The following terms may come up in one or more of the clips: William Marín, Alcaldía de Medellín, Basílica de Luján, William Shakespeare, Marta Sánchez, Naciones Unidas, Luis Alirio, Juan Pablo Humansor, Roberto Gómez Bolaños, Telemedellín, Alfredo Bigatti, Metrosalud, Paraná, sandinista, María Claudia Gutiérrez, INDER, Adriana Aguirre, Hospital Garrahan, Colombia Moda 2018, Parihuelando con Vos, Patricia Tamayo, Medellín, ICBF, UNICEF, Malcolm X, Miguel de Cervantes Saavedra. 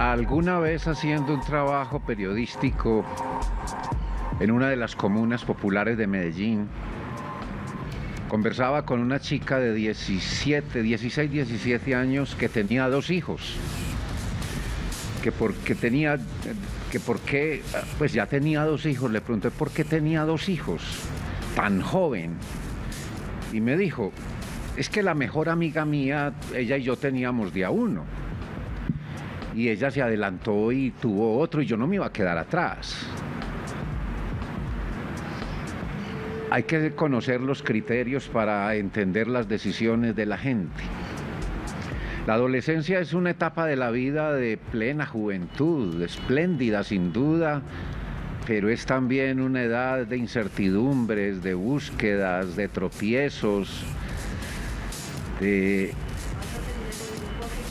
Alguna vez haciendo un trabajo periodístico en una de las comunas populares de Medellín, conversaba con una chica de 16, 17 años que tenía dos hijos, pues ya tenía dos hijos. Le pregunté por qué tenía dos hijos tan joven y me dijo, es que la mejor amiga mía, ella y yo teníamos de a uno y ella se adelantó y tuvo otro y yo no me iba a quedar atrás. Hay que conocer los criterios para entender las decisiones de la gente. La adolescencia es una etapa de la vida de plena juventud, espléndida sin duda, pero es también una edad de incertidumbres, de búsquedas, de tropiezos, de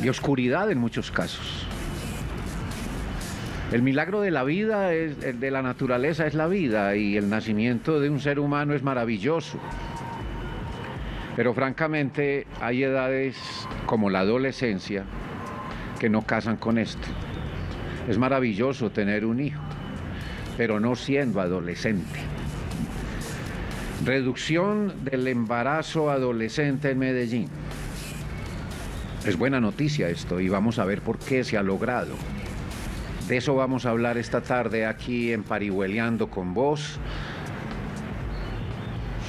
oscuridad en muchos casos. El milagro de la vida, de la naturaleza es la vida y el nacimiento de un ser humano es maravilloso. Pero francamente hay edades como la adolescencia que no casan con esto. Es maravilloso tener un hijo, pero no siendo adolescente. Reducción del embarazo adolescente en Medellín. Es buena noticia esto y vamos a ver por qué se ha logrado. De eso vamos a hablar esta tarde aquí en Parihuelando con Vos.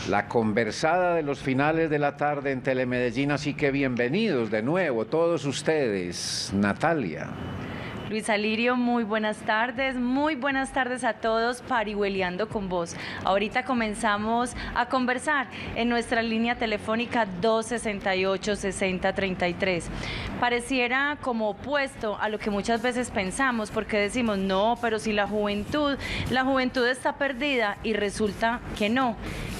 La conversada de los finales de la tarde en Telemedellín, así que bienvenidos de nuevo todos ustedes. Natalia. Luis Alirio, muy buenas tardes a todos, Parihuelando con Vos. Ahorita comenzamos a conversar en nuestra línea telefónica 268-6033. Pareciera como opuesto a lo que muchas veces pensamos, porque decimos, no, pero si la juventud está perdida, y resulta que no.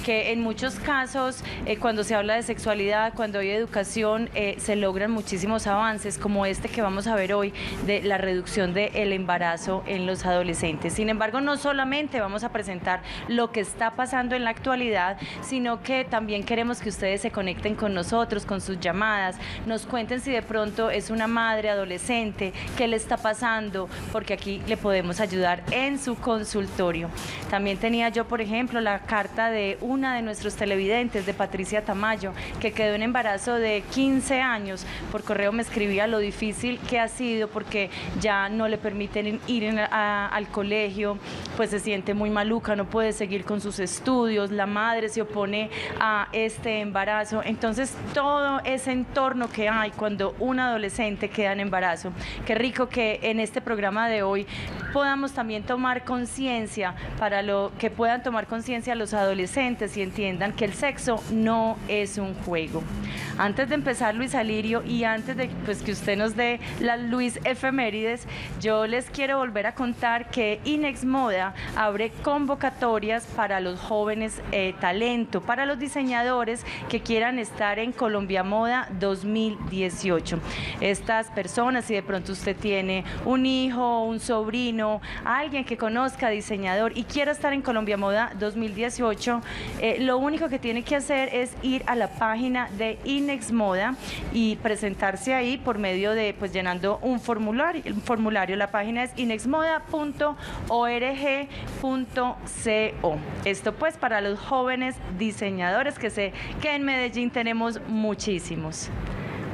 Que en muchos casos, cuando se habla de sexualidad, cuando hay educación, se logran muchísimos avances, como este que vamos a ver hoy, de la reducción del embarazo en los adolescentes. Sin embargo, no solamente vamos a presentar lo que está pasando en la actualidad, sino que también queremos que ustedes se conecten con nosotros, con sus llamadas, nos cuenten si de pronto es una madre adolescente, qué le está pasando, porque aquí le podemos ayudar en su consultorio. También tenía yo, por ejemplo, la carta de una de nuestros televidentes, de Patricia Tamayo, que quedó en embarazo de 15 años. Por correo me escribía lo difícil que ha sido porque ya no le permiten ir al colegio, pues se siente muy maluca, no puede seguir con sus estudios, la madre se opone a este embarazo. Entonces todo ese entorno que hay cuando un adolescente queda en embarazo. Qué rico que en este programa de hoy podamos también tomar conciencia, para lo que puedan tomar conciencia los adolescentes y entiendan que el sexo no es un juego. Antes de empezar, Luis Alirio, y antes de que usted nos dé las Luis efemérides, yo les quiero volver a contar que Inexmoda abre convocatorias para los jóvenes talento, para los diseñadores que quieran estar en Colombia Moda 2018. Estas personas, si de pronto usted tiene un hijo, un sobrino, alguien que conozca diseñador y quiera estar en Colombia Moda 2018, lo único que tiene que hacer es ir a la página de Inexmoda y presentarse ahí por medio de, pues, llenando un formulario. La página es inexmoda.org.co. Esto pues para los jóvenes diseñadores, que sé que en Medellín tenemos muchísimos.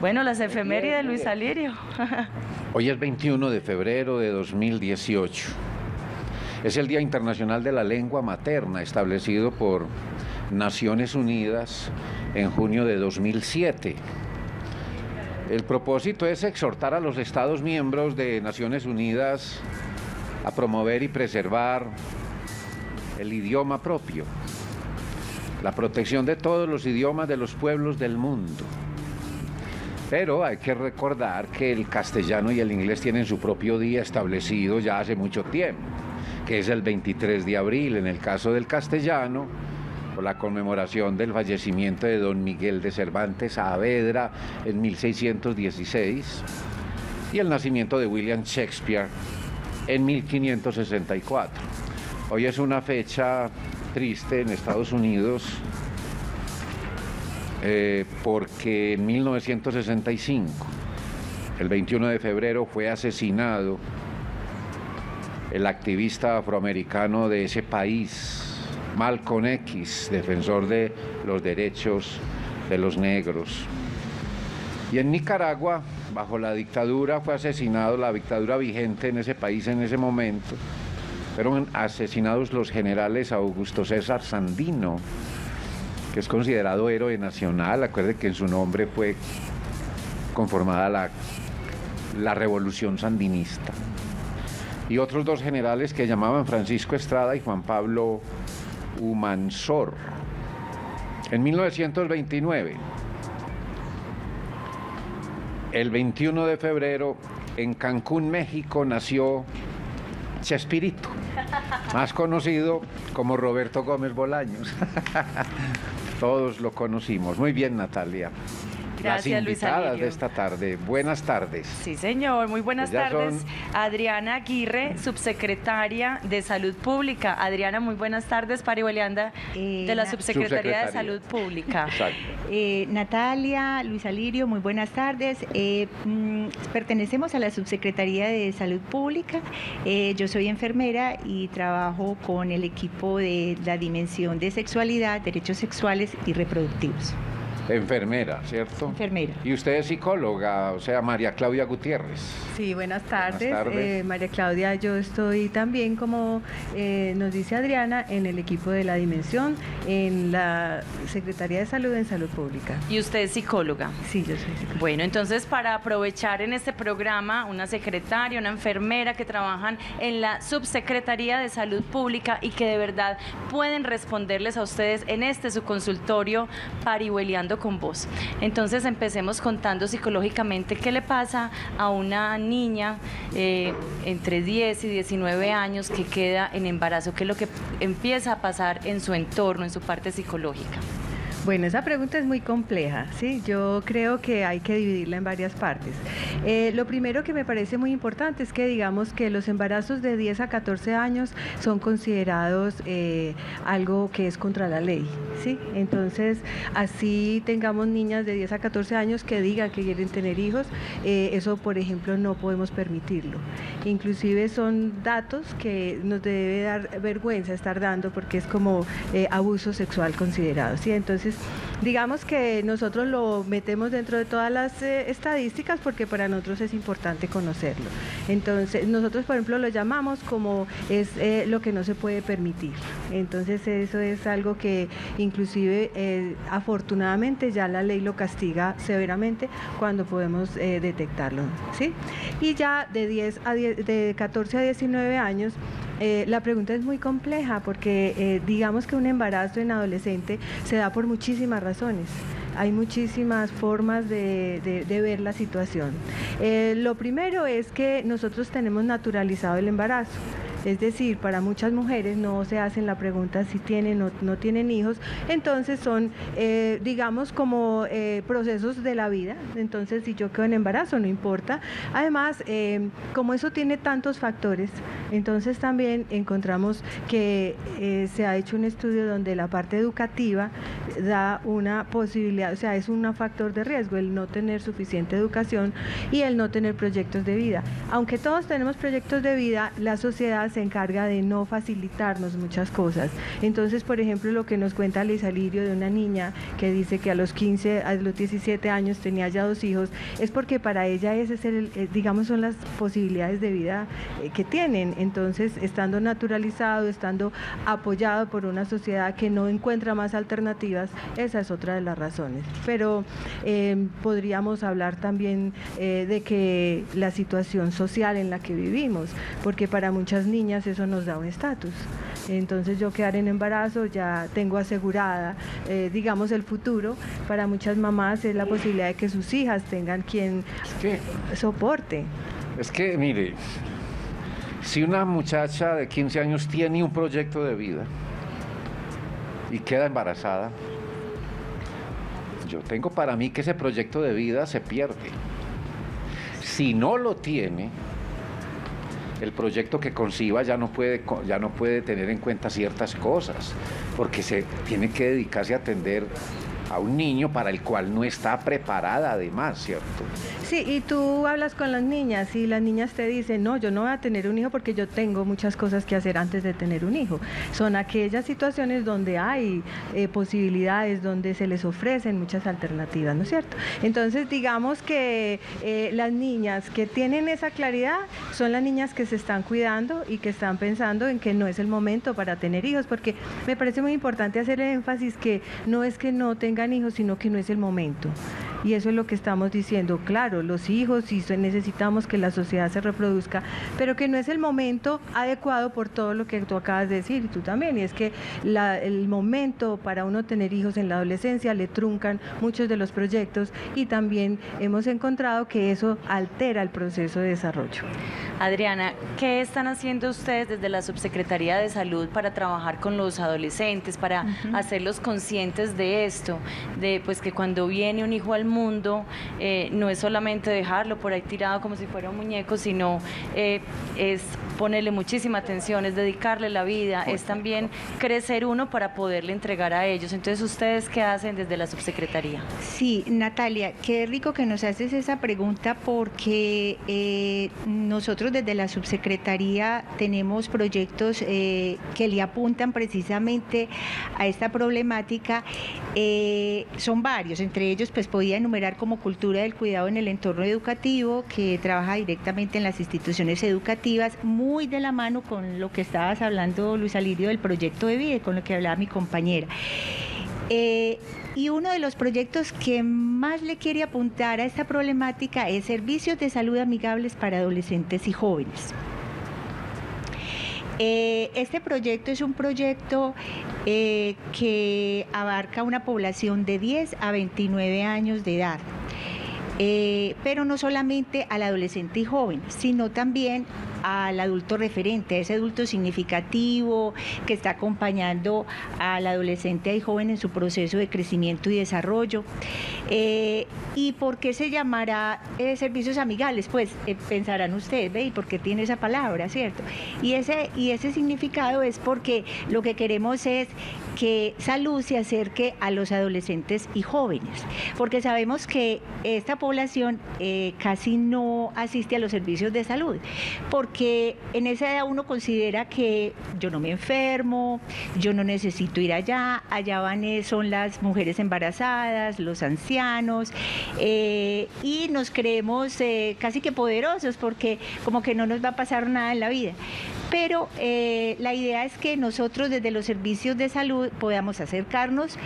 Bueno, las efemérides de Luis Alirio. Hoy es 21 de febrero de 2018. Es el Día Internacional de la Lengua Materna, establecido por Naciones Unidas en junio de 2007. El propósito es exhortar a los Estados miembros de Naciones Unidas a promover y preservar el idioma propio, la protección de todos los idiomas de los pueblos del mundo. Pero hay que recordar que el castellano y el inglés tienen su propio día establecido ya hace mucho tiempo, que es el 23 de abril, en el caso del castellano, por la conmemoración del fallecimiento de don Miguel de Cervantes Saavedra en 1616 y el nacimiento de William Shakespeare en 1564. Hoy es una fecha triste en Estados Unidos porque en 1965 El 21 de febrero fue asesinado el activista afroamericano de ese país, Malcolm X, defensor de los derechos de los negros. Y en Nicaragua, bajo la dictadura, fue asesinado, la dictadura vigente en ese país en ese momento, fueron asesinados los generales Augusto César Sandino, que es considerado héroe nacional. Acuérdense que en su nombre fue conformada la revolución sandinista. Y otros dos generales que llamaban Francisco Estrada y Juan Pablo Humansor. En 1929, el 21 de febrero, en Cancún, México, nació Chespirito, más conocido como Roberto Gómez Bolaños. Todos lo conocimos. Muy bien, Natalia. Gracias, las invitadas de esta tarde. Buenas tardes. Sí, señor. Muy buenas tardes. Adriana Aguirre, subsecretaria de Salud Pública. Adriana, muy buenas tardes. Parihuelanda de la Subsecretaría de Salud Pública. Natalia, Luis Alirio, muy buenas tardes. Pertenecemos a la Subsecretaría de Salud Pública. Yo soy enfermera y trabajo con el equipo de la dimensión de sexualidad, derechos sexuales y reproductivos. Enfermera, ¿cierto? Enfermera. Y usted es psicóloga, o sea, María Claudia Gutiérrez. Sí, buenas tardes. Buenas tardes. María Claudia, yo estoy también, como nos dice Adriana, en el equipo de la Dimensión, en la Secretaría de Salud, en Salud Pública. ¿Y usted es psicóloga? Sí, yo soy psicóloga. Bueno, entonces, para aprovechar en este programa una secretaria, una enfermera que trabajan en la Subsecretaría de Salud Pública y que de verdad pueden responderles a ustedes en este su consultorio Parihuelando con Vos. Entonces empecemos contando psicológicamente qué le pasa a una niña entre 10 y 19 años que queda en embarazo, qué es lo que empieza a pasar en su entorno, en su parte psicológica. Bueno, esa pregunta es muy compleja, ¿sí? Yo creo que hay que dividirla en varias partes. Lo primero que me parece muy importante es que digamos que los embarazos de 10 a 14 años son considerados algo que es contra la ley, ¿sí? Entonces, así tengamos niñas de 10 a 14 años que digan que quieren tener hijos, eso, por ejemplo, no podemos permitirlo. Inclusive son datos que nos debe dar vergüenza estar dando porque es como abuso sexual considerado, ¿sí? Entonces, digamos que nosotros lo metemos dentro de todas las estadísticas porque para nosotros es importante conocerlo. Entonces, nosotros, por ejemplo, lo llamamos como es lo que no se puede permitir. Entonces, eso es algo que inclusive, afortunadamente, ya la ley lo castiga severamente cuando podemos detectarlo, ¿sí? Y ya de 14 a 19 años, la pregunta es muy compleja porque digamos que un embarazo en adolescente se da por muchísimas razones. Hay muchísimas formas de ver la situación. Lo primero es que nosotros tenemos naturalizado el embarazo. Es decir, para muchas mujeres no se hacen la pregunta si tienen o no tienen hijos, entonces son, digamos, como procesos de la vida. Entonces, si yo quedo en embarazo, no importa. Además, como eso tiene tantos factores, entonces también encontramos que se ha hecho un estudio donde la parte educativa da una posibilidad, o sea, es un factor de riesgo el no tener suficiente educación y el no tener proyectos de vida. Aunque todos tenemos proyectos de vida, la sociedad se encarga de no facilitarnos muchas cosas. Entonces, por ejemplo, lo que nos cuenta Luis Alirio de una niña que dice que a los 17 años tenía ya 2 hijos, es porque para ella ese es digamos, son las posibilidades de vida que tienen. Entonces, estando naturalizado, estando apoyado por una sociedad que no encuentra más alternativas, esa es otra de las razones. Pero podríamos hablar también de que la situación social en la que vivimos, porque para muchas niñas eso nos da un estatus. Entonces, yo quedar en embarazo, ya tengo asegurada, digamos, el futuro. Para muchas mamás es la posibilidad de que sus hijas tengan quien soporte. Es que, mire, si una muchacha de 15 años tiene un proyecto de vida y queda embarazada, yo tengo para mí que ese proyecto de vida se pierde. Si no lo tiene, el proyecto que conciba ya no puede tener en cuenta ciertas cosas, porque se tiene que dedicarse a atender a un niño para el cual no está preparada además, ¿cierto? Sí, y tú hablas con las niñas y las niñas te dicen, no, yo no voy a tener un hijo porque yo tengo muchas cosas que hacer antes de tener un hijo. Son aquellas situaciones donde hay posibilidades, donde se les ofrecen muchas alternativas, ¿no es cierto? Entonces, digamos que las niñas que tienen esa claridad son las niñas que se están cuidando y que están pensando en que no es el momento para tener hijos, porque me parece muy importante hacer el énfasis que no tengan hijos, sino que no es el momento. Y eso es lo que estamos diciendo, claro, los hijos, y necesitamos que la sociedad se reproduzca, pero que no es el momento adecuado por todo lo que tú acabas de decir, y tú también, y es que el momento para uno tener hijos en la adolescencia le truncan muchos de los proyectos, y también hemos encontrado que eso altera el proceso de desarrollo. Adriana, ¿qué están haciendo ustedes desde la Subsecretaría de Salud para trabajar con los adolescentes, para hacerlos conscientes de esto, de pues que cuando viene un hijo al mundo, no es solamente dejarlo por ahí tirado como si fuera un muñeco, sino es ponerle muchísima atención, es dedicarle la vida, es también crecer uno para poderle entregar a ellos? Entonces, ¿ustedes qué hacen desde la subsecretaría? Sí, Natalia, qué rico que nos haces esa pregunta, porque nosotros desde la subsecretaría tenemos proyectos que le apuntan precisamente a esta problemática. Son varios, entre ellos pues podía enumerar como cultura del cuidado en el entorno educativo, que trabaja directamente en las instituciones educativas, muy de la mano con lo que estabas hablando, Luis Alirio, del proyecto de vida, con lo que hablaba mi compañera. Y uno de los proyectos que más le quiere apuntar a esta problemática es servicios de salud amigables para adolescentes y jóvenes. Este proyecto es un proyecto que abarca una población de 10 a 29 años de edad, pero no solamente al adolescente y joven, sino también al adulto referente, a ese adulto significativo que está acompañando al adolescente y joven en su proceso de crecimiento y desarrollo. ¿Y por qué se llamará servicios amigables? Pues pensarán ustedes, ¿ve? ¿Y por qué tiene esa palabra, cierto? Y ese significado es porque lo que queremos es que salud se acerque a los adolescentes y jóvenes, porque sabemos que esta población casi no asiste a los servicios de salud, porque en esa edad uno considera que yo no me enfermo, yo no necesito ir allá, allá van son las mujeres embarazadas, los ancianos, y nos creemos casi que poderosos porque como que no nos va a pasar nada en la vida. Pero la idea es que nosotros desde los servicios de salud podamos acercarnos,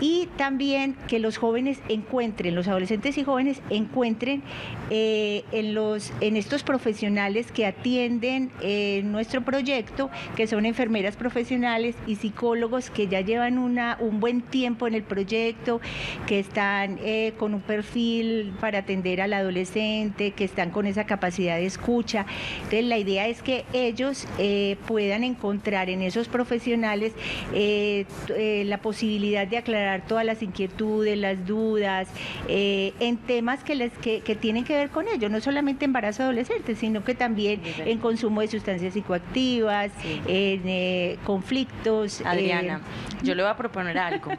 y también que los jóvenes encuentren, los adolescentes y jóvenes encuentren en estos profesionales que atienden nuestro proyecto, que son enfermeras profesionales y psicólogos que ya llevan un buen tiempo en el proyecto, que están con un perfil para atender al adolescente, que están con esa capacidad de escucha. Entonces la idea es que ellos puedan encontrar en esos profesionales la posibilidad de aclarar todas las inquietudes, las dudas, en temas que tienen que ver con ellos, no solamente embarazo adolescente, sino que también en consumo de sustancias psicoactivas, en conflictos. Adriana, yo le voy a proponer algo.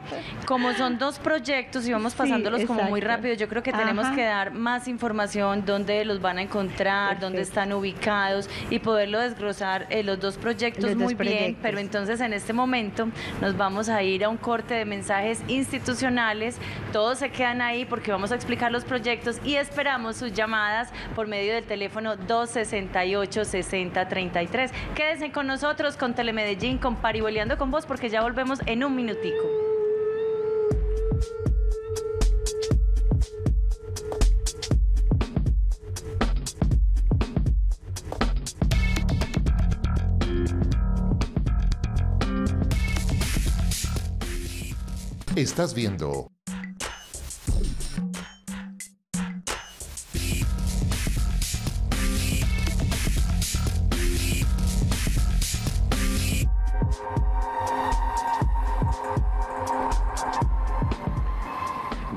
Como son dos proyectos y vamos pasándolos como muy rápido, yo creo que tenemos que dar más información, dónde los van a encontrar, dónde están ubicados, y poderlo desglosar los dos proyectos muy bien, pero entonces en este momento nos vamos a ir a un corte de mensajes institucionales. Todos se quedan ahí porque vamos a explicar los proyectos y esperamos sus llamadas por medio del teléfono 268-6033. Quédense con nosotros, con Telemedellín, con Parihuelando con Vos, porque ya volvemos en un minutico. Estás viendo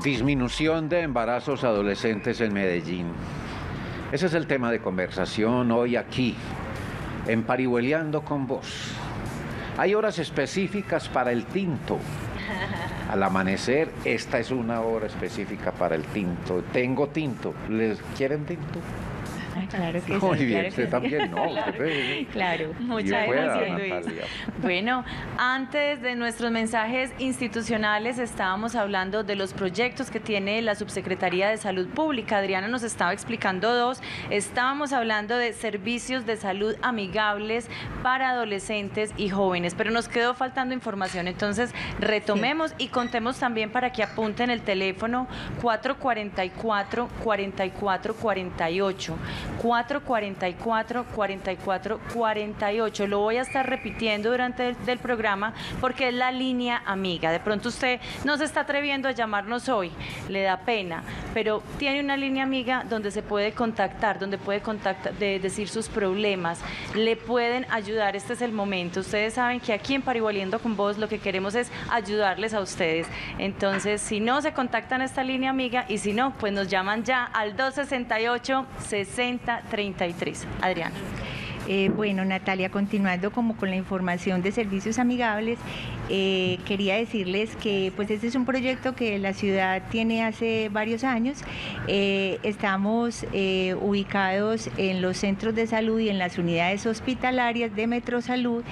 disminución de embarazos adolescentes en Medellín. Ese es el tema de conversación hoy aquí, en Parihuelando con Vos. Hay horas específicas para el tinto. al amanecer. Esta es una hora específica para el tinto. Tengo tinto. ¿Les quieren tinto? Claro que muy sí, bien, claro usted que también, sí. ¿No? Claro, claro. Muchas gracias, Luis. Bueno, antes de nuestros mensajes institucionales estábamos hablando de los proyectos que tiene la Subsecretaría de Salud Pública. Adriana nos estaba explicando dos. Estábamos hablando de servicios de salud amigables para adolescentes y jóvenes, pero nos quedó faltando información, entonces retomemos y contemos también para que apunten el teléfono 444-4448. 444-4448. Lo voy a estar repitiendo durante el programa porque es la línea amiga. De pronto usted no se está atreviendo a llamarnos hoy, le da pena, pero tiene una línea amiga donde se puede contactar, donde puede decir sus problemas, le pueden ayudar. Este es el momento. Ustedes saben que aquí en Parihuelando con Vos lo que queremos es ayudarles a ustedes. Entonces, si no, se contactan a esta línea amiga y si no, pues nos llaman ya al 268-6033. Adriana. Bueno, Natalia, continuando como con la información de servicios amigables, quería decirles que pues este es un proyecto que la ciudad tiene hace varios años. Estamos ubicados en los centros de salud y en las unidades hospitalarias de Metrosalud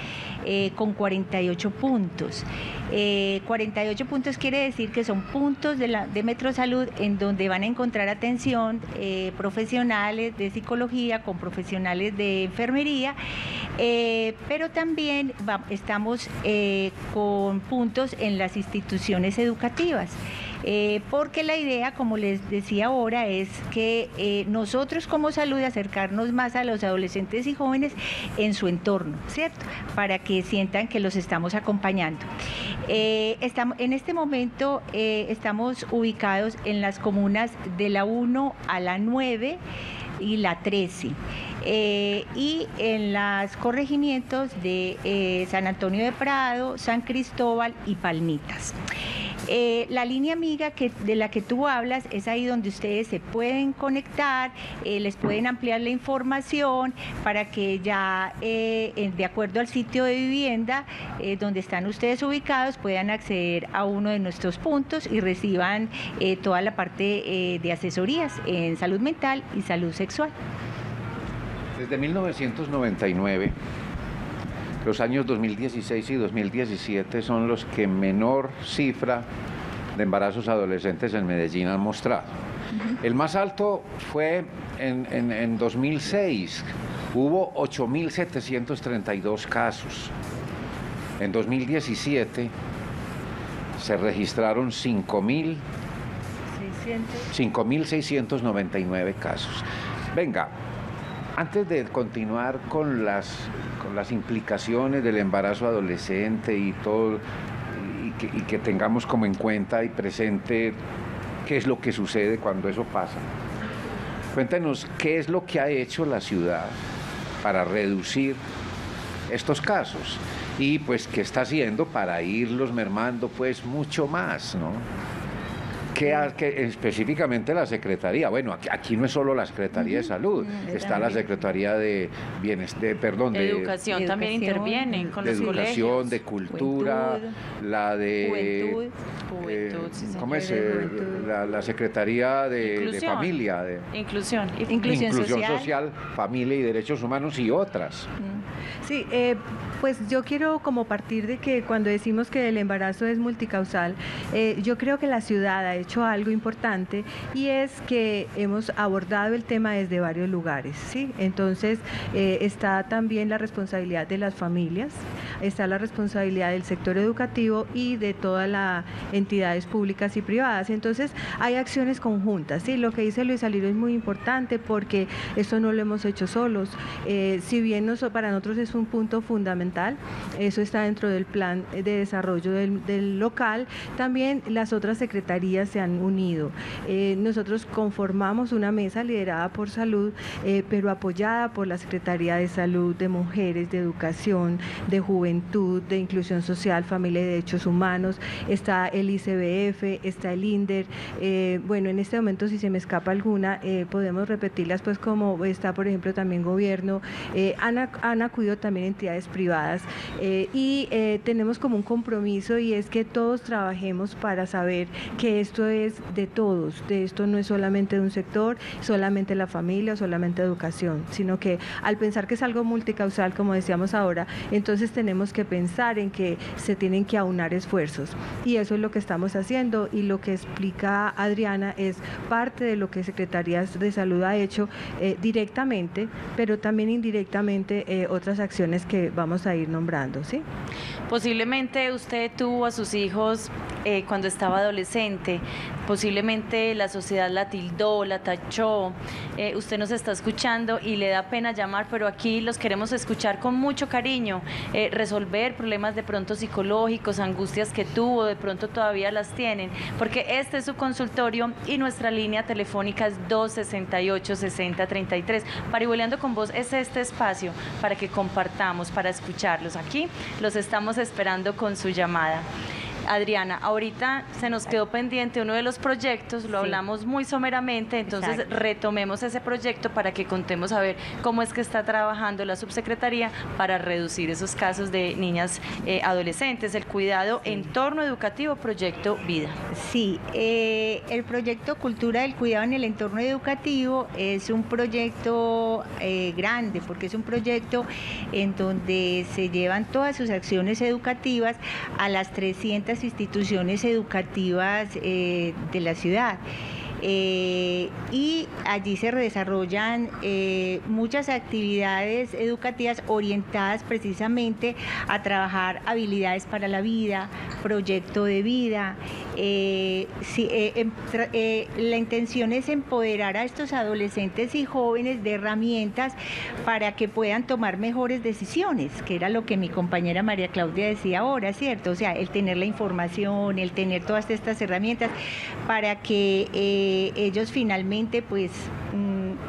con 48 puntos. 48 puntos quiere decir que son puntos de Metrosalud en donde van a encontrar atención profesionales de psicología con profesionales de enfermería. Pero también estamos con puntos en las instituciones educativas. Porque la idea, como les decía ahora, es que nosotros como salud acercarnos más a los adolescentes y jóvenes en su entorno, ¿cierto? Para que sientan que los estamos acompañando. En este momento estamos ubicados en las comunas de la 1 a la 9 y la 13. Y en los corregimientos de San Antonio de Prado, San Cristóbal y Palmitas. La línea amiga de la que tú hablas es ahí donde ustedes se pueden conectar, les pueden ampliar la información para que ya de acuerdo al sitio de vivienda donde están ustedes ubicados puedan acceder a uno de nuestros puntos y reciban toda la parte de asesorías en salud mental y salud sexual. Desde 1999, los años 2016 y 2017 son los que menor cifra de embarazos adolescentes en Medellín han mostrado. El más alto fue en 2006, hubo 8.732 casos. En 2017 se registraron 5.699 casos. Venga. Antes de continuar con las implicaciones del embarazo adolescente y todo, y que tengamos como en cuenta y presente qué es lo que sucede cuando eso pasa, cuéntenos qué es lo que ha hecho la ciudad para reducir estos casos y pues qué está haciendo para irlos mermando pues mucho más, ¿no? Que específicamente la Secretaría, bueno, aquí no es solo la Secretaría de Salud, está la Secretaría de Educación también interviene con los colegios. De Educación, de Cultura, la de... La Secretaría de Familia. Inclusión Social, Familia y Derechos Humanos y otras. Sí, pues yo quiero como partir de que cuando decimos que el embarazo es multicausal, yo creo que la ciudad ha hecho algo importante y es que hemos abordado el tema desde varios lugares, ¿sí? Entonces está también la responsabilidad de las familias, está la responsabilidad del sector educativo y de todas las entidades públicas y privadas. Entonces hay acciones conjuntas, ¿sí? Lo que dice Luis Aliro es muy importante porque esto no lo hemos hecho solos, si bien para nosotros es un punto fundamental, eso está dentro del plan de desarrollo del local, también las otras secretarías se han unido. Nosotros conformamos una mesa liderada por salud, pero apoyada por la Secretaría de Salud, de Mujeres, de Educación, de Juventud, de Inclusión Social, Familia y Derechos Humanos, está el ICBF, está el INDER, bueno, en este momento si se me escapa alguna, podemos repetirlas, pues como está por ejemplo también Gobierno. Ana acudido también entidades privadas y tenemos como un compromiso, y es que todos trabajemos para saber que esto es de todos, de esto no es solamente de un sector, solamente la familia, solamente educación, sino que al pensar que es algo multicausal, como decíamos ahora, entonces tenemos que pensar en que se tienen que aunar esfuerzos, y eso es lo que estamos haciendo, y lo que explica Adriana es parte de lo que Secretarías de Salud ha hecho directamente, pero también indirectamente otras acciones que vamos a ir nombrando, ¿sí? Posiblemente usted tuvo a sus hijos cuando estaba adolescente, posiblemente la sociedad la tildó, la tachó, usted nos está escuchando y le da pena llamar, pero aquí los queremos escuchar con mucho cariño, resolver problemas de pronto psicológicos, angustias que tuvo, de pronto todavía las tienen, porque este es su consultorio y nuestra línea telefónica es 268-6033. Parihuelando con Vos es este espacio para que compartamos, para escucharlos. Aquí los estamos esperando con su llamada. Adriana, ahorita se nos quedó pendiente uno de los proyectos, lo hablamos muy someramente, entonces retomemos ese proyecto para que contemos a ver cómo es que está trabajando la subsecretaría para reducir esos casos de niñas adolescentes, el cuidado entorno educativo, proyecto Vida. Sí, el proyecto Cultura del Cuidado en el Entorno Educativo es un proyecto grande, porque es un proyecto en donde se llevan todas sus acciones educativas a las 300 instituciones educativas de la ciudad. Y allí se desarrollan muchas actividades educativas orientadas precisamente a trabajar habilidades para la vida, proyecto de vida. La intención es empoderar a estos adolescentes y jóvenes de herramientas para que puedan tomar mejores decisiones, que era lo que mi compañera María Claudia decía ahora, ¿cierto? O sea, el tener la información, el tener todas estas herramientas para que ellos finalmente pues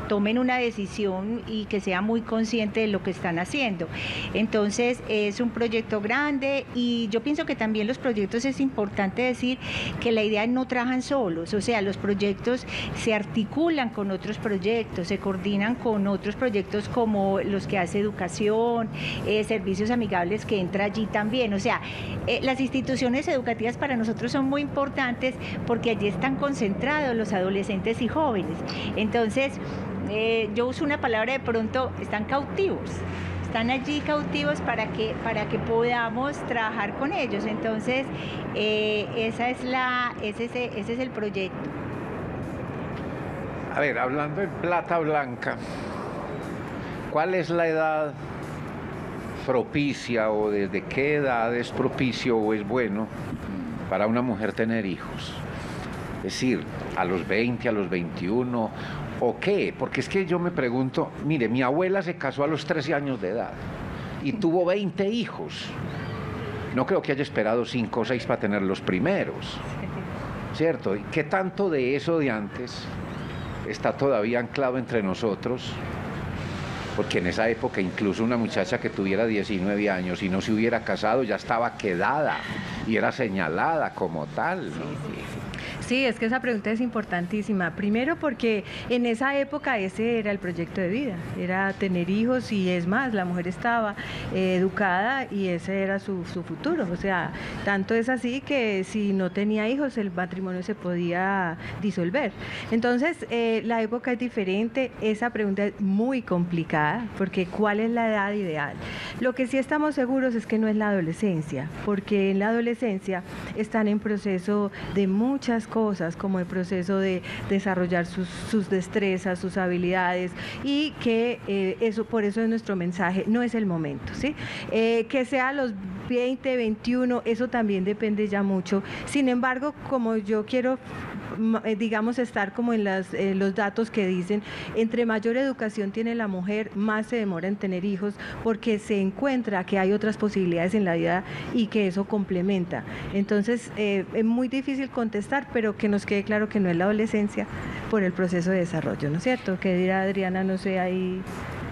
tomen una decisión y que sea muy consciente de lo que están haciendo. Entonces es un proyecto grande, y yo pienso que también los proyectos es importante decir que la idea no trabajan solos, o sea, los proyectos se articulan con otros proyectos, se coordinan con otros proyectos como los que hace educación, servicios amigables que entra allí también, o sea, las instituciones educativas para nosotros son muy importantes porque allí están concentrados los adolescentes y jóvenes. Entonces, yo uso una palabra de pronto, están cautivos, están allí cautivos para que podamos trabajar con ellos. Entonces, ese es el proyecto. A ver, hablando en plata blanca, ¿cuál es la edad propicia o desde qué edad es propicio o es bueno para una mujer tener hijos? Es decir, a los 20, a los 21... ¿O qué? Porque es que yo me pregunto, mire, mi abuela se casó a los 13 años de edad y tuvo 20 hijos. No creo que haya esperado 5 o 6 para tener los primeros, ¿cierto? ¿Y qué tanto de eso de antes está todavía anclado entre nosotros? Porque en esa época incluso una muchacha que tuviera 19 años y no se hubiera casado ya estaba quedada y era señalada como tal, ¿no? Sí, es que esa pregunta es importantísima. Primero porque en esa época ese era el proyecto de vida, era tener hijos, y es más, la mujer estaba educada y ese era su futuro. O sea, tanto es así que si no tenía hijos el matrimonio se podía disolver. Entonces, la época es diferente, esa pregunta es muy complicada, porque ¿cuál es la edad ideal? Lo que sí estamos seguros es que no es la adolescencia, porque en la adolescencia están en proceso de muchas cosas, como el proceso de desarrollar sus destrezas, sus habilidades, y que eso, por eso es nuestro mensaje, no es el momento, ¿sí? Que sea los 20, 21, eso también depende ya mucho. Sin embargo, como yo quiero, digamos, estar como en los datos que dicen, entre mayor educación tiene la mujer, más se demora en tener hijos, porque se encuentra que hay otras posibilidades en la vida y que eso complementa. Entonces, es muy difícil contestar, pero que nos quede claro que no es la adolescencia por el proceso de desarrollo, ¿no es cierto? ¿Qué dirá Adriana? No sé, ahí...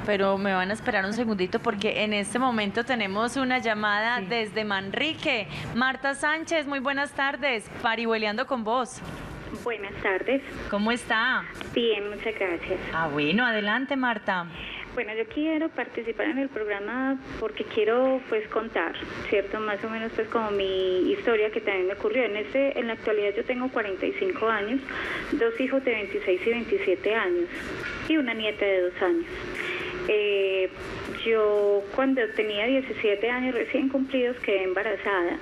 Pero me van a esperar un segundito porque en este momento tenemos una llamada desde Manrique. Marta Sánchez, muy buenas tardes. Parihuelando con Vos. Buenas tardes. ¿Cómo está? Bien, muchas gracias. Ah, bueno, adelante, Marta. Bueno, yo quiero participar en el programa porque quiero pues contar, ¿cierto? Más o menos pues como mi historia que también me ocurrió. En la actualidad yo tengo 45 años, dos hijos de 26 y 27 años y una nieta de 2 años. Yo cuando tenía 17 años recién cumplidos quedé embarazada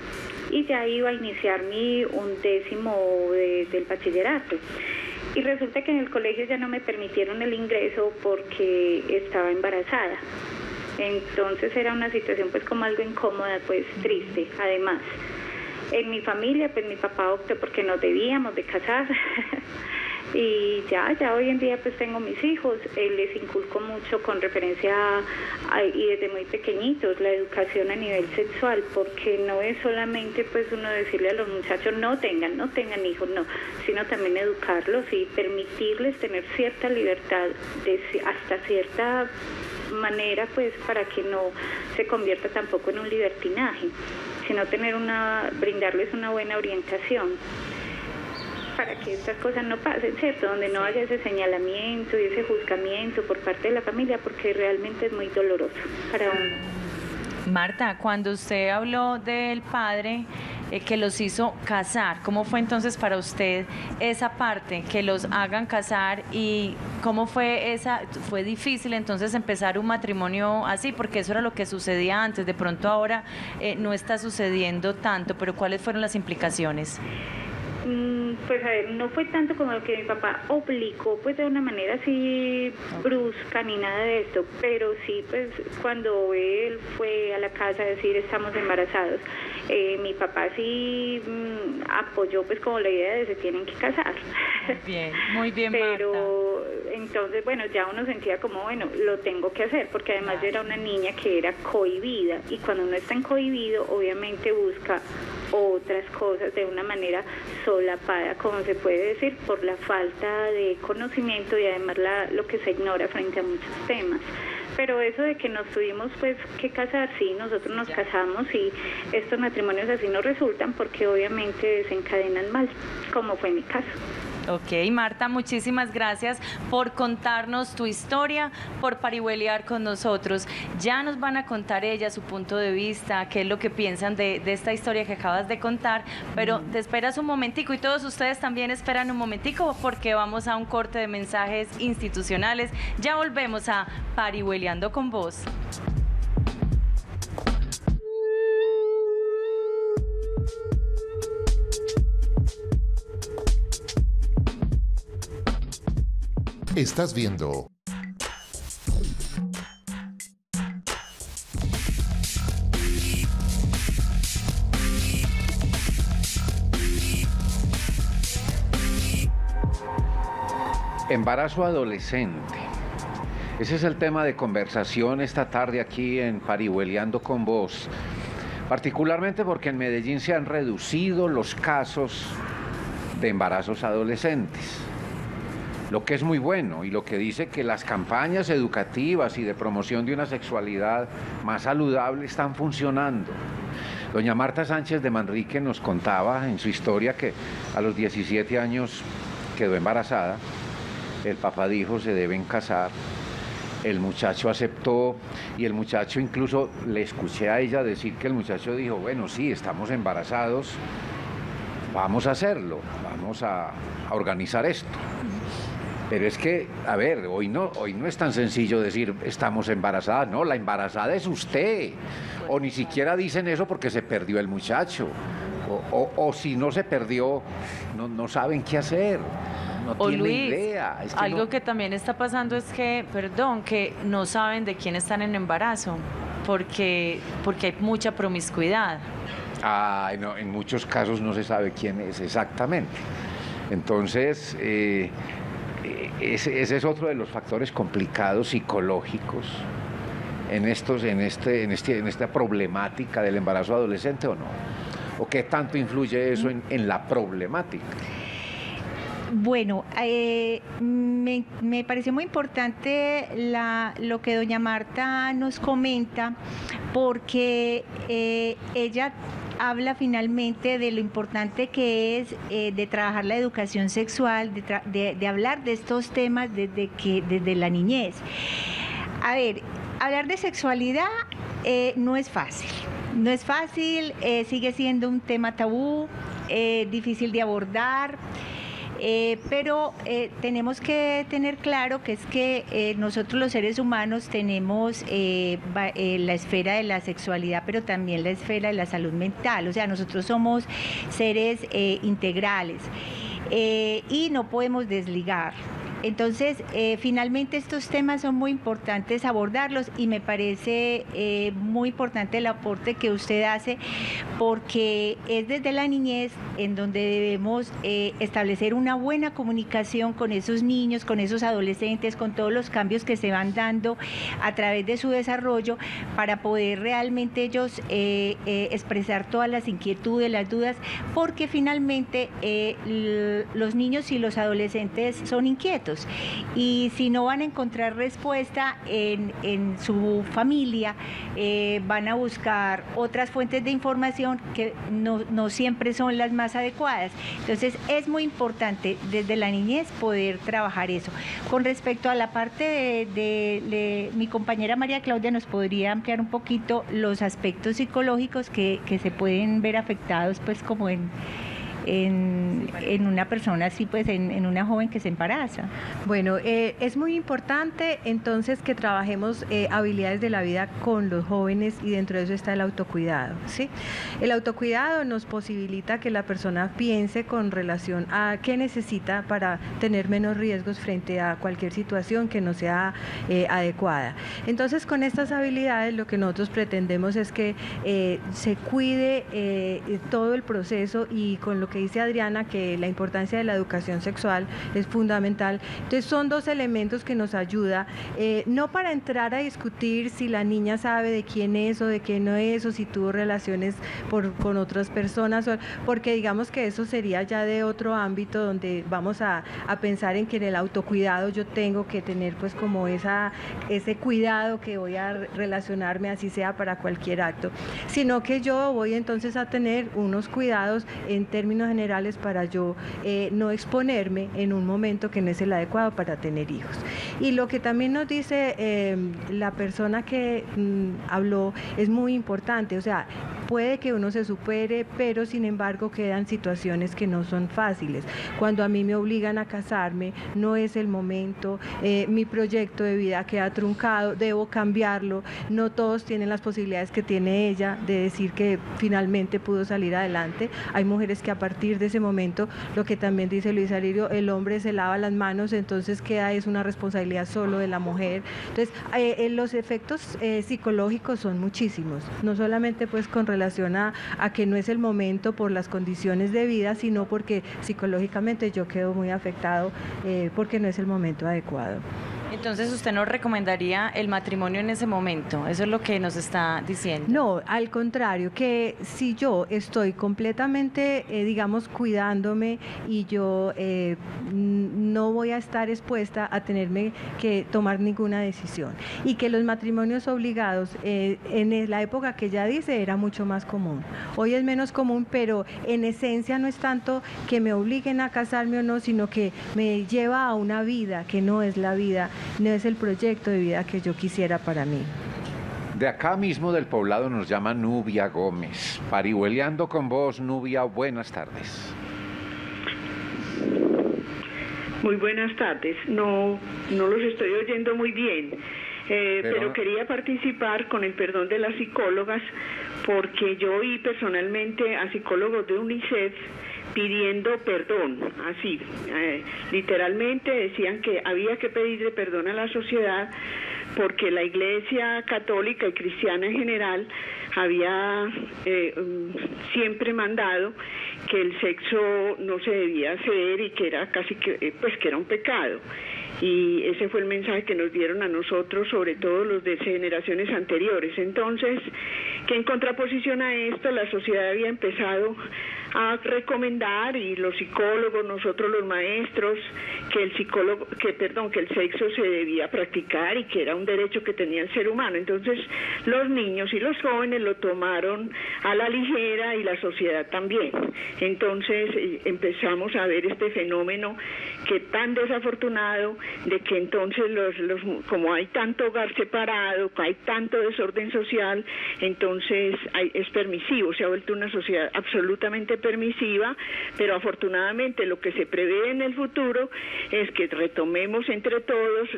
y ya iba a iniciar mi 1º del bachillerato. Y resulta que en el colegio ya no me permitieron el ingreso porque estaba embarazada. Entonces era una situación pues como algo incómoda, pues triste. Además, en mi familia pues mi papá optó porque nos debíamos de casar. Y ya hoy en día pues tengo mis hijos, les inculco mucho con referencia y desde muy pequeñitos la educación a nivel sexual, porque no es solamente pues uno decirle a los muchachos no tengan hijos, no, sino también educarlos y permitirles tener cierta libertad hasta cierta manera pues para que no se convierta tampoco en un libertinaje, sino brindarles una buena orientación, para que estas cosas no pasen, ¿cierto? Donde no haya ese señalamiento y ese juzgamiento por parte de la familia, porque realmente es muy doloroso para uno. Marta, cuando usted habló del padre que los hizo casar, ¿cómo fue entonces para usted esa parte, que los hagan casar? ¿Y cómo fue esa? ¿Fue difícil entonces empezar un matrimonio así? Porque eso era lo que sucedía antes, de pronto ahora no está sucediendo tanto, pero ¿cuáles fueron las implicaciones? Pues a ver, no fue tanto como que mi papá obligó pues de una manera así brusca ni nada de esto, pero sí pues cuando él fue a la casa a decir estamos embarazados, mi papá sí apoyó pues como la idea de que se tienen que casar. Muy bien, pero Marta. Entonces bueno, ya uno sentía como bueno, lo tengo que hacer, porque además yo era una niña que era cohibida, y cuando uno está en cohibido obviamente busca otras cosas de una manera solapada, como se puede decir, por la falta de conocimiento y además lo que se ignora frente a muchos temas. Pero eso de que nos tuvimos pues que casar, sí, nosotros nos casamos y estos matrimonios así no resultan porque obviamente desencadenan mal, como fue mi caso. Ok, Marta, muchísimas gracias por contarnos tu historia, por parihuelear con nosotros. Ya nos van a contar ella su punto de vista, qué es lo que piensan de esta historia que acabas de contar, pero te esperas un momentico, y todos ustedes también esperan un momentico porque vamos a un corte de mensajes institucionales. Ya volvemos a Parihueleando con Vos. Estás viendo embarazo adolescente. Ese es el tema de conversación esta tarde aquí en Parihuelando con Vos, particularmente porque en Medellín se han reducido los casos de embarazos adolescentes, lo que es muy bueno y lo que dice que las campañas educativas y de promoción de una sexualidad más saludable están funcionando. Doña Marta Sánchez de Manrique nos contaba en su historia que a los 17 años quedó embarazada, el papá dijo se deben casar, el muchacho aceptó, y el muchacho, incluso le escuché a ella decir que el muchacho dijo, bueno, sí, estamos embarazados, vamos a hacerlo, vamos a organizar esto. Pero es que, a ver, hoy no es tan sencillo decir estamos embarazadas, no, la embarazada es usted, o ni siquiera dicen eso porque se perdió el muchacho, o si no se perdió, no saben qué hacer. No tiene idea. Es que algo que también está pasando es que, perdón, que no saben de quién están en embarazo, porque hay mucha promiscuidad. No, en muchos casos no se sabe quién es exactamente. Entonces, ese es otro de los factores complicados psicológicos en esta problemática del embarazo adolescente, ¿o no? ¿O qué tanto influye eso en la problemática? Bueno, me pareció muy importante lo que doña Marta nos comenta, porque ella habla finalmente de lo importante que es de trabajar la educación sexual, de hablar de estos temas desde la niñez. A ver, hablar de sexualidad no es fácil. No es fácil, sigue siendo un tema tabú, difícil de abordar, pero tenemos que tener claro que es que nosotros los seres humanos tenemos la esfera de la sexualidad, pero también la esfera de la salud mental, o sea, nosotros somos seres integrales y no podemos desligar. Entonces, finalmente estos temas son muy importantes abordarlos y me parece muy importante el aporte que usted hace porque es desde la niñez en donde debemos establecer una buena comunicación con esos niños, con esos adolescentes, con todos los cambios que se van dando a través de su desarrollo para poder realmente ellos expresar todas las inquietudes, las dudas, porque finalmente los niños y los adolescentes son inquietos. Y si no van a encontrar respuesta en su familia, van a buscar otras fuentes de información que no siempre son las más adecuadas. Entonces es muy importante desde la niñez poder trabajar eso. Con respecto a la parte de mi compañera María Claudia, nos podría ampliar un poquito los aspectos psicológicos que se pueden ver afectados pues como en una persona así, pues en una joven que se embaraza. Bueno, es muy importante entonces que trabajemos habilidades de la vida con los jóvenes y dentro de eso está el autocuidado, ¿sí? El autocuidado nos posibilita que la persona piense con relación a qué necesita para tener menos riesgos frente a cualquier situación que no sea adecuada. Entonces, con estas habilidades lo que nosotros pretendemos es que se cuide todo el proceso y con lo que dice Adriana, que la importancia de la educación sexual es fundamental. Entonces son dos elementos que nos ayuda, no para entrar a discutir si la niña sabe de quién es o de qué no es, o si tuvo relaciones con otras personas, porque digamos que eso sería ya de otro ámbito donde vamos a pensar en que en el autocuidado yo tengo que tener pues como ese cuidado que voy a relacionarme así sea para cualquier acto, sino que yo voy entonces a tener unos cuidados en términos generales para yo no exponerme en un momento que no es el adecuado para tener hijos. Y lo que también nos dice la persona que habló es muy importante, o sea, puede que uno se supere, pero sin embargo quedan situaciones que no son fáciles. Cuando a mí me obligan a casarme, no es el momento, mi proyecto de vida queda truncado, debo cambiarlo, no todos tienen las posibilidades que tiene ella de decir que finalmente pudo salir adelante. Hay mujeres que a partir de ese momento, lo que también dice Luis Alirio, el hombre se lava las manos, entonces queda, es una responsabilidad solo de la mujer. Entonces, los efectos psicológicos son muchísimos, no solamente pues con relación a que no es el momento por las condiciones de vida, sino porque psicológicamente yo quedo muy afectado porque no es el momento adecuado. Entonces usted no recomendaría el matrimonio en ese momento, eso es lo que nos está diciendo. No, al contrario, que si yo estoy completamente, digamos, cuidándome y yo no voy a estar expuesta a tenerme que tomar ninguna decisión, y que los matrimonios obligados en la época que ella dice era mucho más común. Hoy es menos común, pero en esencia no es tanto que me obliguen a casarme o no, sino que me lleva a una vida que no es la vida, no es el proyecto de vida que yo quisiera para mí. De acá mismo del poblado nos llama Nubia Gómez. Parihuelando con Vos, Nubia, buenas tardes. Muy buenas tardes. No los estoy oyendo muy bien, pero quería participar con el perdón de las psicólogas, porque yo oí personalmente a psicólogos de UNICEF pidiendo perdón, así, literalmente decían que había que pedirle perdón a la sociedad porque la Iglesia católica y cristiana en general había siempre mandado que el sexo no se debía hacer y que era casi que, pues que era un pecado. Y ese fue el mensaje que nos dieron a nosotros, sobre todo los de generaciones anteriores. Entonces, que en contraposición a esto, la sociedad había empezado a recomendar, y los psicólogos, nosotros los maestros, que el sexo se debía practicar y que era un derecho que tenía el ser humano. Entonces, los niños y los jóvenes lo tomaron a la ligera y la sociedad también. Entonces, empezamos a ver este fenómeno que tan desafortunado de que entonces como hay tanto hogar separado, hay tanto desorden social, entonces es permisivo, se ha vuelto una sociedad absolutamente permisiva, pero afortunadamente lo que se prevé en el futuro es que retomemos entre todos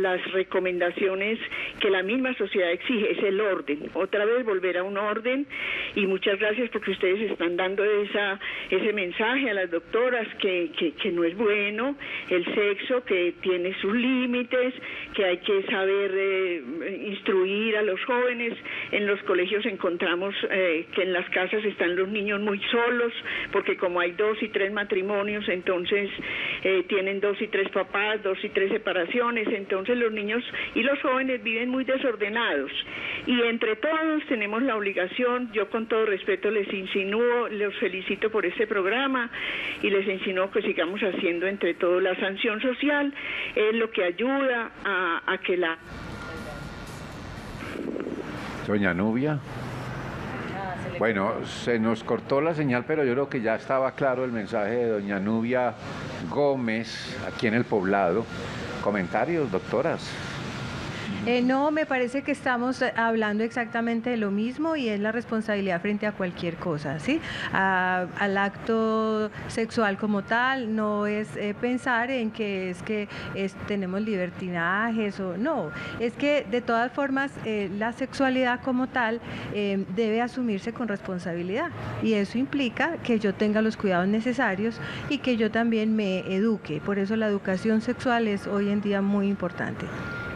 las recomendaciones que la misma sociedad exige, es el orden, otra vez volver a un orden, y muchas gracias porque ustedes están dando ese mensaje a las doctoras que no es bueno el sexo, que tiene sus límites, que hay que saber instruir a los jóvenes. En los colegios encontramos que en las casas están los niños muy solos, porque como hay 2 y 3 matrimonios, entonces tienen 2 y 3 papás, 2 y 3 separaciones, entonces los niños y los jóvenes viven muy desordenados, y entre todos tenemos la obligación, yo con todo respeto les insinúo, los felicito por este programa y les insinúo que sigamos haciendo entre todos la sanción social, es lo que ayuda a que la... Doña Nubia. Bueno, se nos cortó la señal, pero yo creo que ya estaba claro el mensaje de doña Nubia Gómez, aquí en El Poblado. ¿Comentarios, doctoras? No, me parece que estamos hablando exactamente de lo mismo, y es la responsabilidad frente a cualquier cosa, ¿sí? Al acto sexual como tal, no es pensar en que tenemos libertinajes o no, es que de todas formas la sexualidad como tal debe asumirse con responsabilidad, y eso implica que yo tenga los cuidados necesarios y que yo también me eduque, por eso la educación sexual es hoy en día muy importante.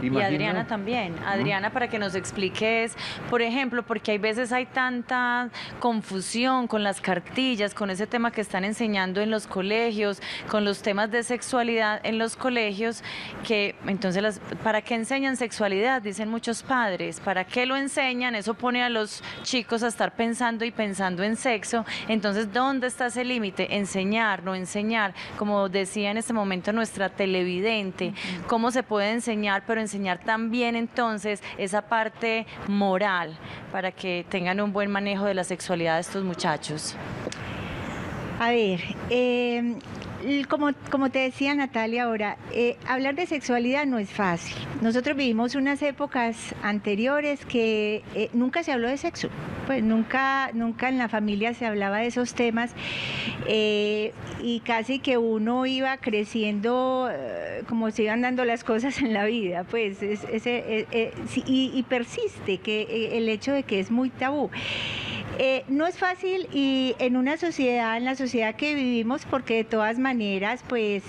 Y Adriana también. Adriana, para que nos expliques, por ejemplo, porque hay veces hay tanta confusión con las cartillas, con ese tema que están enseñando en los colegios, con los temas de sexualidad en los colegios, que entonces ¿para qué enseñan sexualidad? Dicen muchos padres. ¿Para qué lo enseñan? Eso pone a los chicos a estar pensando y pensando en sexo. Entonces, ¿dónde está ese límite? Enseñar, no enseñar. Como decía en este momento nuestra televidente, ¿cómo se puede enseñar, pero enseñar también entonces esa parte moral para que tengan un buen manejo de la sexualidad de estos muchachos? A ver, como te decía Natalia ahora, hablar de sexualidad no es fácil. Nosotros vivimos unas épocas anteriores que nunca se habló de sexo, pues nunca en la familia se hablaba de esos temas, y casi que uno iba creciendo como se iban dando las cosas en la vida, pues y persiste que el hecho de que es muy tabú. No es fácil, y en la sociedad que vivimos, porque de todas maneras pues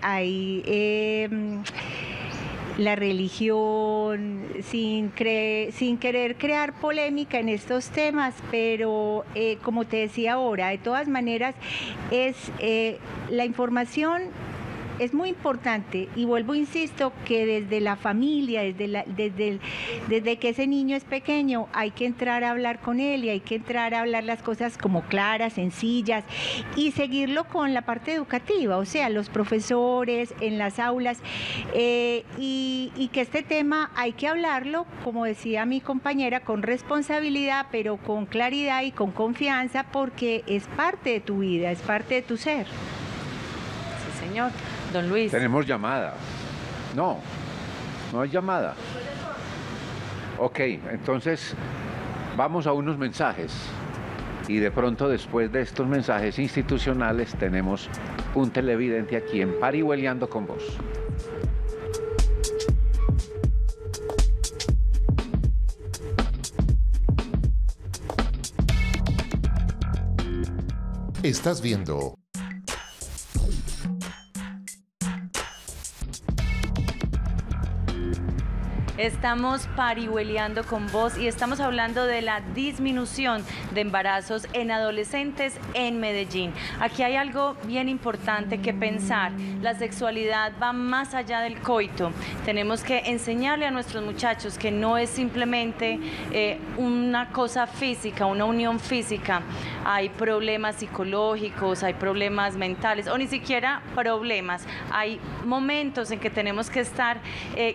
hay la religión, sin querer crear polémica en estos temas, pero como te decía ahora, de todas maneras es la información. Es muy importante, y vuelvo, insisto, que desde la familia, desde que ese niño es pequeño, hay que entrar a hablar con él, y hay que entrar a hablar las cosas como claras, sencillas, y seguirlo con la parte educativa, o sea, los profesores, en las aulas, y que este tema hay que hablarlo, como decía mi compañera, con responsabilidad, pero con claridad y con confianza, porque es parte de tu vida, es parte de tu ser. Señor, don Luis. Tenemos llamada. No, no hay llamada. Ok, entonces vamos a unos mensajes, y de pronto después de estos mensajes institucionales tenemos un televidente aquí en Parihuelando con Vos. Estás viendo Estamos parihueleando con vos y estamos hablando de la disminución de embarazos en adolescentes en Medellín. Aquí hay algo bien importante que pensar. La sexualidad va más allá del coito. Tenemos que enseñarle a nuestros muchachos que no es simplemente una cosa física, una unión física. Hay problemas psicológicos, hay problemas mentales o ni siquiera problemas. Hay momentos en que tenemos que estar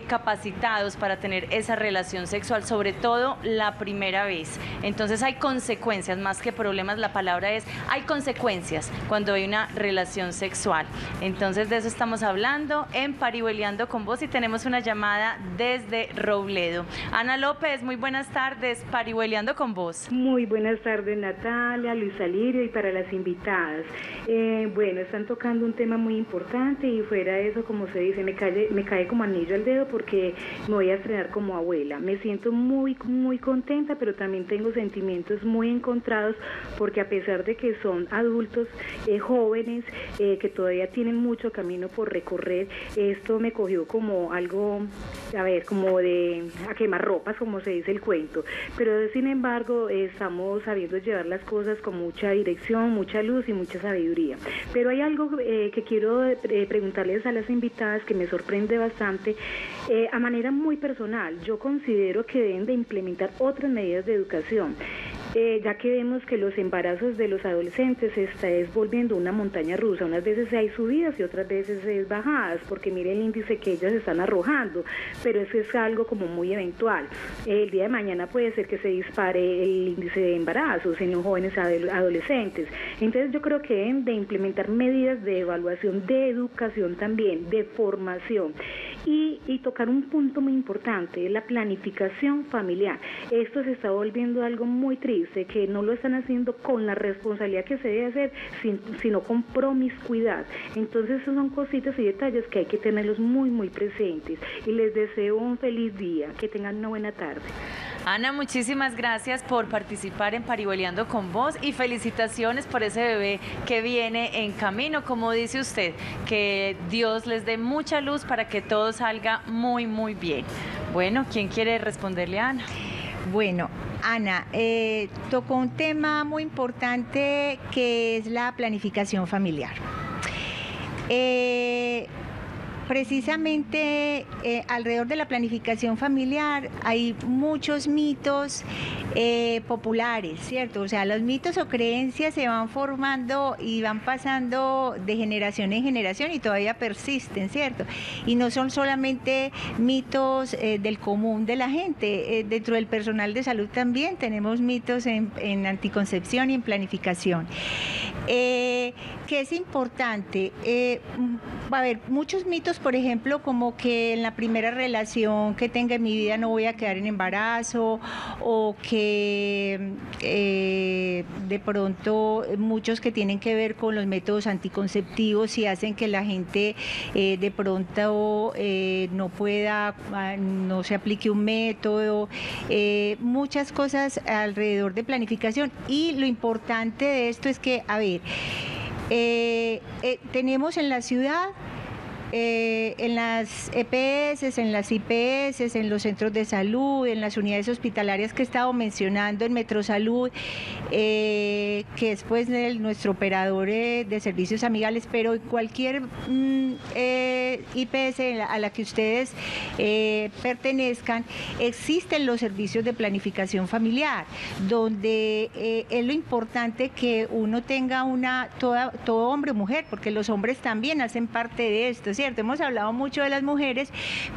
capacitados para tener esa relación sexual, sobre todo la primera vez. Entonces hay consecuencias, más que problemas, la palabra es hay consecuencias cuando hay una relación sexual. Entonces de eso estamos hablando en Parihuelando con Vos y tenemos una llamada desde Robledo. Ana López, muy buenas tardes, Parihuelando con Vos. Muy buenas tardes, Natalia, Luis Alirio y para las invitadas. Bueno, están tocando un tema muy importante y fuera de eso, como se dice, me cae como anillo al dedo porque me voy a estrenar como abuela. Me siento muy, muy contenta, pero también tengo sentimientos muy encontrados porque a pesar de que son adultos jóvenes que todavía tienen mucho camino por recorrer, esto me cogió como algo, a ver, como de a quemarropas, como se dice el cuento. Pero sin embargo, estamos sabiendo llevar las cosas con mucha dirección, mucha luz y mucha sabiduría. Pero hay algo que quiero preguntarles a las invitadas que me sorprende bastante, a manera muy personal. Yo considero que deben de implementar otras medidas de educación. Ya que vemos que los embarazos de los adolescentes se está volviendo una montaña rusa, unas veces hay subidas y otras veces es bajadas, porque mire el índice que ellas están arrojando, pero eso es algo como muy eventual. El día de mañana puede ser que se dispare el índice de embarazos en los jóvenes adolescentes. Entonces yo creo que deben de implementar medidas de evaluación, de educación también, de formación. Y tocar un punto muy importante, es la planificación familiar. Esto se está volviendo algo muy triste, que no lo están haciendo con la responsabilidad que se debe hacer, sino con promiscuidad. Entonces son cositas y detalles que hay que tenerlos muy, muy presentes. Y les deseo un feliz día, que tengan una buena tarde. Ana, muchísimas gracias por participar en Parihuelando con Vos y felicitaciones por ese bebé que viene en camino, como dice usted, que Dios les dé mucha luz para que todo salga muy, muy bien. Bueno, ¿quién quiere responderle a Ana? Bueno, Ana, tocó un tema muy importante que es la planificación familiar. Precisamente alrededor de la planificación familiar hay muchos mitos populares, ¿cierto? O sea, los mitos o creencias se van formando y van pasando de generación en generación y todavía persisten, ¿cierto? Y no son solamente mitos del común de la gente, dentro del personal de salud también tenemos mitos en anticoncepción y en planificación. Que es importante, va a haber muchos mitos. Por ejemplo, como que en la primera relación que tenga en mi vida no voy a quedar en embarazo, o que de pronto muchos que tienen que ver con los métodos anticonceptivos y hacen que la gente de pronto no pueda, no se aplique un método, muchas cosas alrededor de planificación. Y lo importante de esto es que, a ver, tenemos en la ciudad, en las EPS, en las IPS, en los centros de salud, en las unidades hospitalarias que he estado mencionando, en Metrosalud, que es pues nuestro operador de servicios amigables, pero en cualquier IPS a la que ustedes pertenezcan, existen los servicios de planificación familiar, donde es lo importante que uno tenga una, todo hombre o mujer, porque los hombres también hacen parte de esto, ¿cierto? Hemos hablado mucho de las mujeres,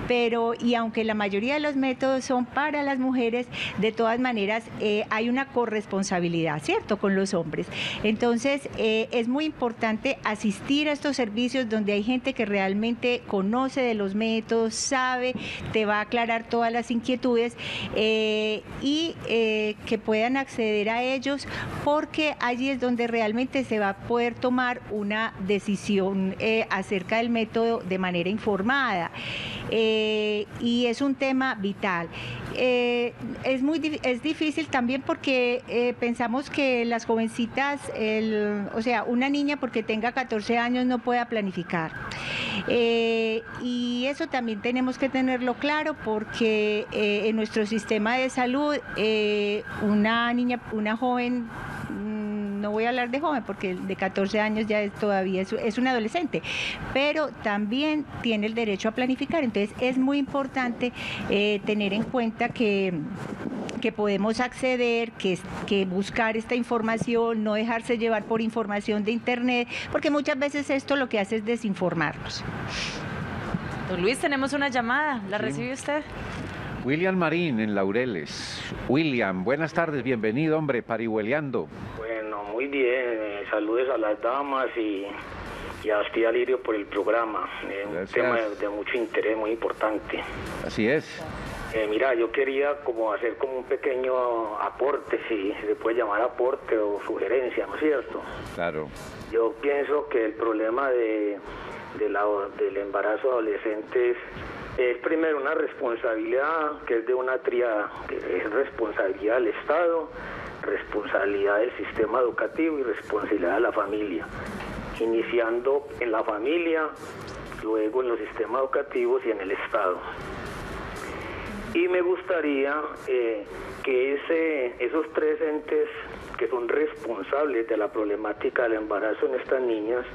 pero y aunque la mayoría de los métodos son para las mujeres, de todas maneras hay una corresponsabilidad, ¿cierto?, con los hombres. Entonces es muy importante asistir a estos servicios donde hay gente que realmente conoce de los métodos, sabe, te va a aclarar todas las inquietudes y que puedan acceder a ellos, porque allí es donde realmente se va a poder tomar una decisión acerca del método haciendo de manera informada. Y es un tema vital. Es difícil también porque pensamos que las jovencitas, una niña porque tenga 14 años no pueda planificar. Y eso también tenemos que tenerlo claro porque en nuestro sistema de salud una niña, una joven, no voy a hablar de joven porque de 14 años ya todavía es un adolescente, pero también tiene el derecho a planificar. Entonces es muy importante tener en cuenta que podemos acceder, que buscar esta información, no dejarse llevar por información de internet, porque muchas veces esto lo que hace es desinformarnos. Don Luis, tenemos una llamada, ¿la recibe usted? William Marín en Laureles. William, buenas tardes, bienvenido, hombre, Parihuelando. Bueno, muy bien, saludos a las damas y a usted, Alirio, por el programa. Un tema de mucho interés, muy importante. Así es. Mira, yo quería como hacer como un pequeño aporte, si se puede llamar aporte o sugerencia, ¿no es cierto? Claro. Yo pienso que el problema del embarazo de adolescentes es primero una responsabilidad que es de una triada, que es responsabilidad del Estado, responsabilidad del sistema educativo y responsabilidad de la familia. Iniciando en la familia, luego en los sistemas educativos y en el Estado. Y me gustaría que esos tres entes que son responsables de la problemática del embarazo en estas niñas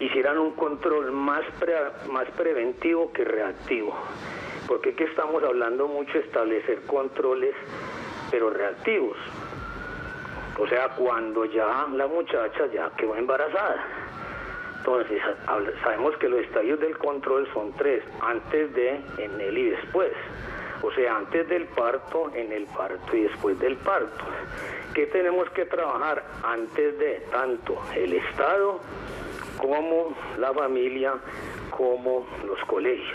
hicieran un control más preventivo que reactivo, porque es que estamos hablando mucho de establecer controles, pero reactivos. O sea, cuando ya la muchacha ya quedó embarazada. Entonces, sabemos que los estadios del control son tres, antes de, en el y después. O sea, antes del parto, en el parto y después del parto. ¿Qué tenemos que trabajar antes de tanto el Estado como la familia, como los colegios?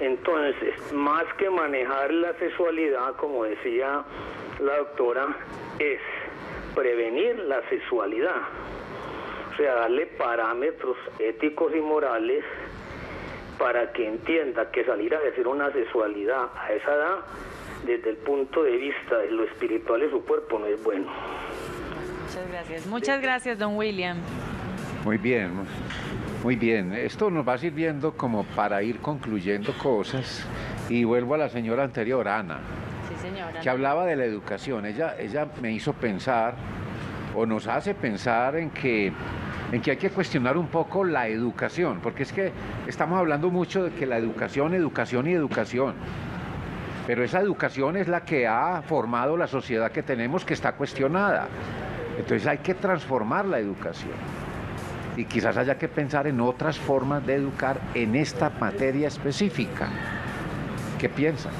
Entonces, más que manejar la sexualidad, como decía la doctora, es prevenir la sexualidad. O sea, darle parámetros éticos y morales para que entienda que salir a decir una sexualidad a esa edad, desde el punto de vista de lo espiritual de su cuerpo, no es bueno. Muchas gracias. Muchas gracias, don William. Muy bien, muy bien. Esto nos va sirviendo como para ir concluyendo cosas. Y vuelvo a la señora anterior, Ana, sí, señora, que hablaba de la educación. Ella me hizo pensar, o nos hace pensar, en que hay que cuestionar un poco la educación, porque es que estamos hablando mucho de que la educación y educación, pero esa educación es la que ha formado la sociedad que tenemos, que está cuestionada. Entonces hay que transformar la educación. Y quizás haya que pensar en otras formas de educar en esta materia específica. ¿Qué piensan?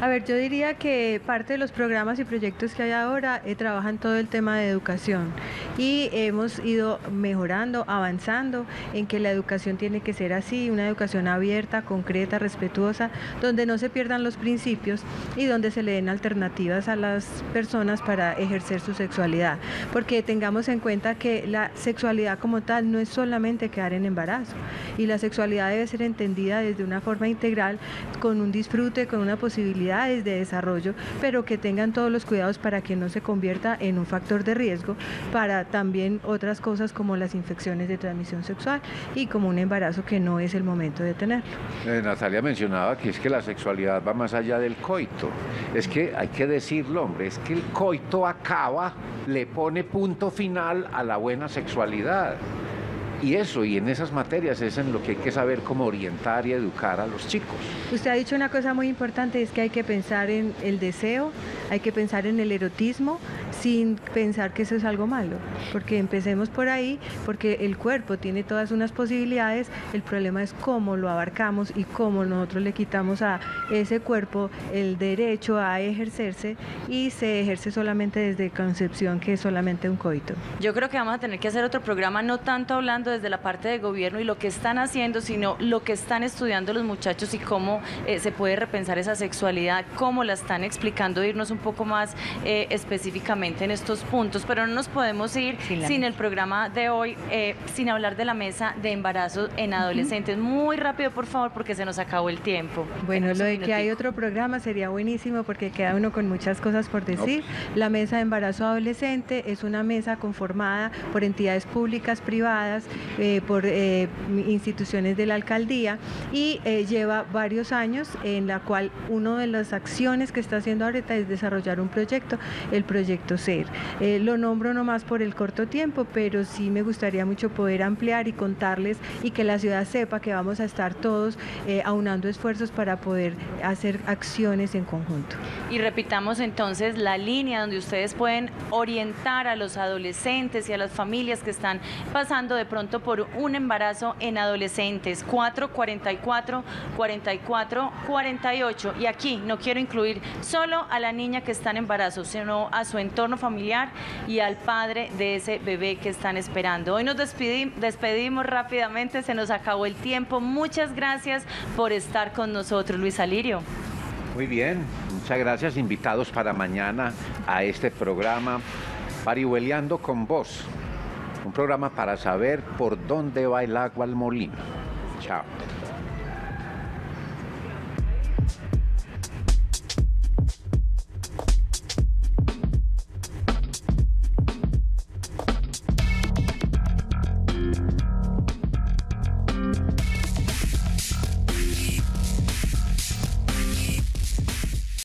A ver, yo diría que parte de los programas y proyectos que hay ahora trabajan todo el tema de educación y hemos ido mejorando, avanzando en que la educación tiene que ser así, una educación abierta, concreta, respetuosa, donde no se pierdan los principios y donde se le den alternativas a las personas para ejercer su sexualidad, porque tengamos en cuenta que la sexualidad como tal no es solamente quedar en embarazo y la sexualidad debe ser entendida desde una forma integral, con un disfrute, con una posibilidad de desarrollo, pero que tengan todos los cuidados para que no se convierta en un factor de riesgo para también otras cosas como las infecciones de transmisión sexual y como un embarazo que no es el momento de tenerlo. Natalia mencionaba que es que la sexualidad va más allá del coito. Es que hay que decirlo, hombre, es que el coito acaba, le pone punto final a la buena sexualidad. Y eso, y en esas materias es en lo que hay que saber cómo orientar y educar a los chicos. Usted ha dicho una cosa muy importante, es que hay que pensar en el deseo, hay que pensar en el erotismo, sin pensar que eso es algo malo, porque empecemos por ahí, porque el cuerpo tiene todas unas posibilidades, el problema es cómo lo abarcamos y cómo nosotros le quitamos a ese cuerpo el derecho a ejercerse y se ejerce solamente desde concepción, que es solamente un coito. Yo creo que vamos a tener que hacer otro programa, no tanto hablando desde la parte de gobierno y lo que están haciendo, sino lo que están estudiando los muchachos y cómo se puede repensar esa sexualidad, cómo la están explicando, irnos un poco más específicamente 2020 en estos puntos, pero no nos podemos ir sin el programa de hoy, sin hablar de la mesa de embarazos en adolescentes. Muy rápido, por favor, porque se nos acabó el tiempo. Bueno, lo de que hay otro programa sería buenísimo porque queda uno con muchas cosas por decir. La mesa de embarazo adolescente es una mesa conformada por entidades públicas, privadas, por instituciones de la alcaldía y lleva varios años, en la cual una de las acciones que está haciendo ahorita es desarrollar un proyecto, el proyecto SER. Lo nombro nomás por el corto tiempo, pero sí me gustaría mucho poder ampliar y contarles y que la ciudad sepa que vamos a estar todos aunando esfuerzos para poder hacer acciones en conjunto. Y repitamos entonces la línea donde ustedes pueden orientar a los adolescentes y a las familias que están pasando de pronto por un embarazo en adolescentes, 444-4448. Y aquí no quiero incluir solo a la niña que está en embarazo, sino a su entorno familiar y al padre de ese bebé que están esperando. Hoy nos despedimos rápidamente, se nos acabó el tiempo. Muchas gracias por estar con nosotros, Luis Alirio. Muy bien, muchas gracias. Invitados para mañana a este programa Parihuelando con Vos, un programa para saber por dónde va el agua al molino. Chao.